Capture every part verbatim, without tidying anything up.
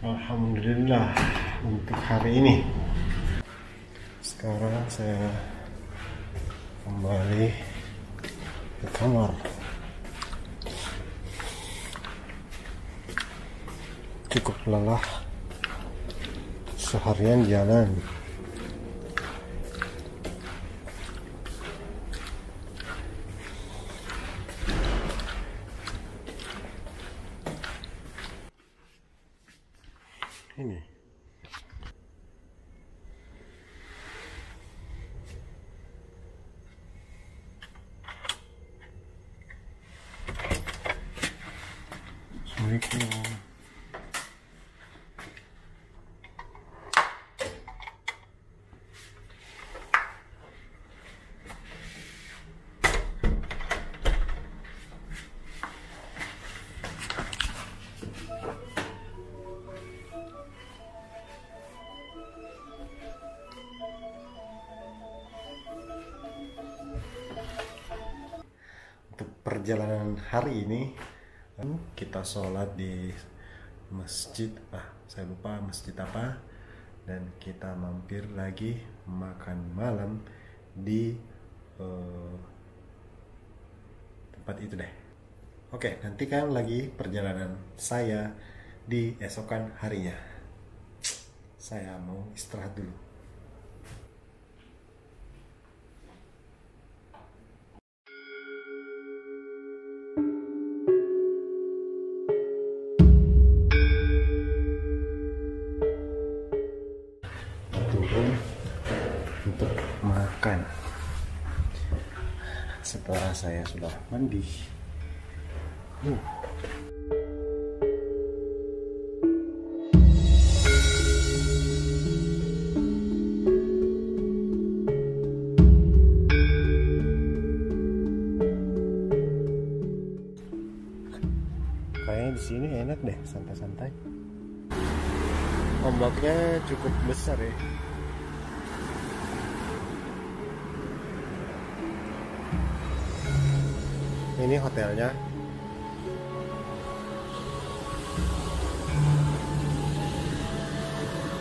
Alhamdulillah untuk hari ini. Sekarang saya kembali ke kamar. Cukup lelah seharian jalan. Ini Assalamualaikum. Perjalanan hari ini kita sholat di masjid, ah saya lupa masjid apa, dan kita mampir lagi makan malam di uh, tempat itu deh. Oke, nantikan lagi perjalanan saya di esokan harinya. Saya mau istirahat dulu. Untuk makan setelah saya sudah mandi. uh. Kayaknya di sini enak deh, santai-santai. Ombaknya cukup besar ya. Ini hotelnya.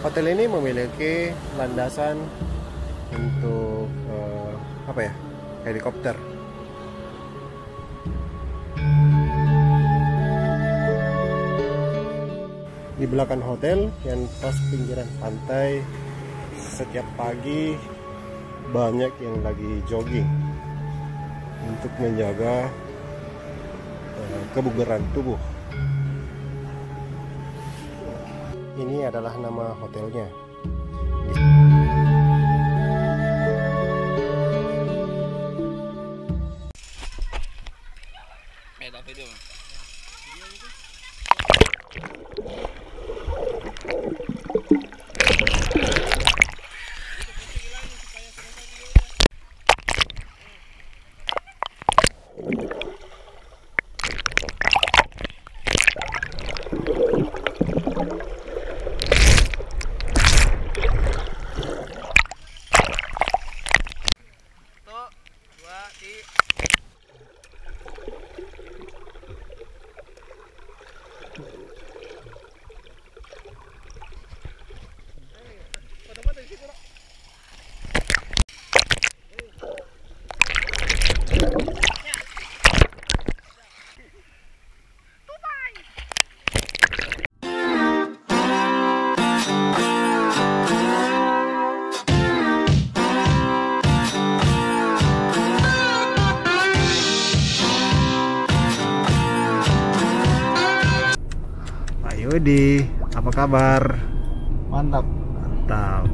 Hotel ini memiliki landasan untuk uh, apa ya? Helikopter. Di belakang hotel yang pas pinggiran pantai, setiap pagi banyak yang lagi jogging untuk menjaga kebugaran tubuh. Ini adalah nama hotelnya. Beda video. Yudi, apa kabar? Mantap. Mantap.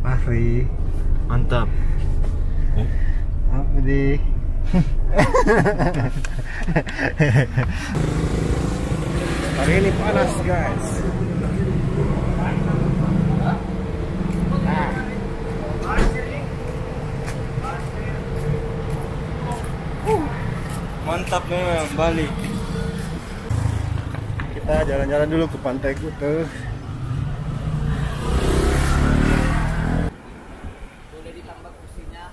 Fahri, mantap. Eh? Apa di? Hari ini panas, guys. Uh. Mantap memang Bali. Kita jalan-jalan dulu ke Pantai Kuta. Boleh ditambah kursinya.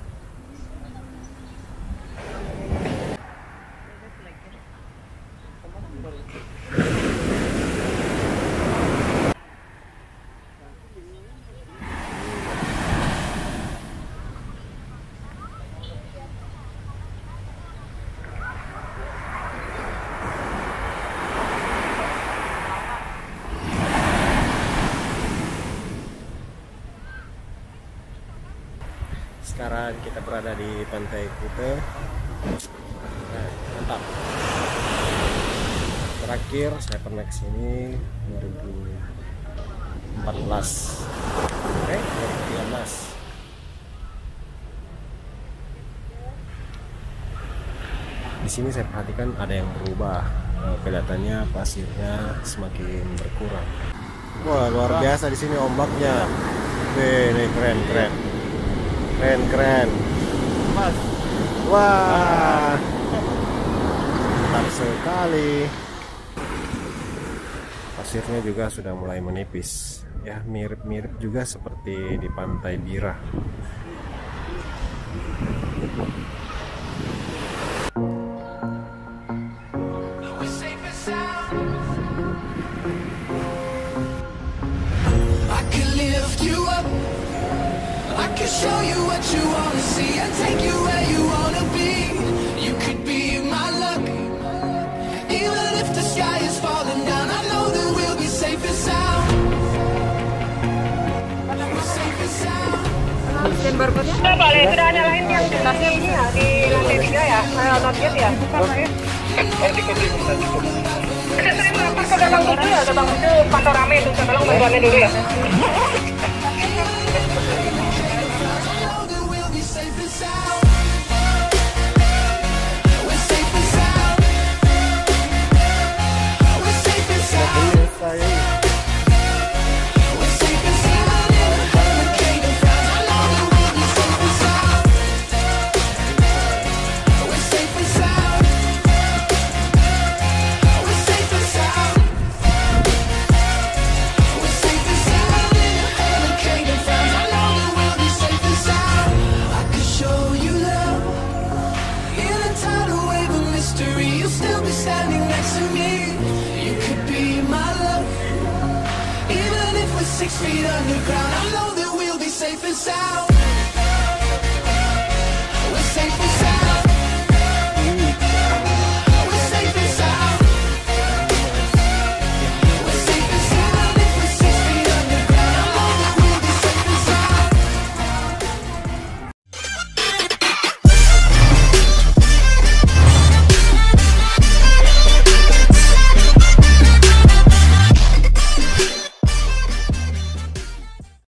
Sekarang kita berada di Pantai Kuta. Nah, mantap. Terakhir saya pernah ke sini dua ribu empat belas. Oke, dua ribu tiga belas. Di sini saya perhatikan ada yang berubah, kelihatannya pasirnya semakin berkurang. Wah, luar biasa di sini ombaknya. Wih, ini keren keren keren keren. Wah, mantap sekali. Pasirnya juga sudah mulai menipis, ya mirip-mirip juga seperti di Pantai Bira. Show you what you wanna see and take you where you wanna be. You could be my luck, even if the sky is falling down. I know that we'll be safe and sound. We're safe and sound. Mesin berikutnya. Sudah boleh, sudah ada lain yang tasnya ini ya di lantai tiga ya, lantai ya. Saya mau lapor ke Bang Kudu ya, Bang Kudu kantor rame itu, tolong bantuannya dulu ya. Six feet underground, I know that we'll be safe and sound.